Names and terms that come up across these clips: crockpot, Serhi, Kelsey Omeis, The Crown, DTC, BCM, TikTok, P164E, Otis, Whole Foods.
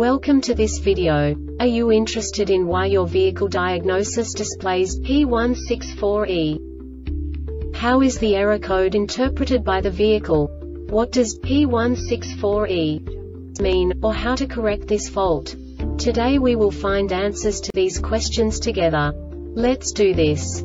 Welcome to this video. Are you interested in why your vehicle diagnosis displays P164E? How is the error code interpreted by the vehicle? What does P164E mean, or how to correct this fault? Today we will find answers to these questions together. Let's do this.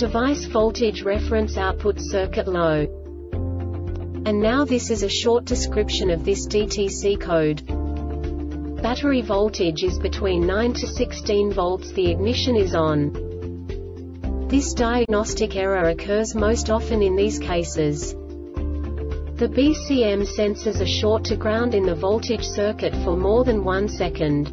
device voltage reference output circuit low. And now this is a short description of this DTC code. Battery voltage is between 9 to 16 volts. The ignition is on. This diagnostic error occurs most often in these cases. The BCM senses a short to ground in the voltage circuit for more than 1 second.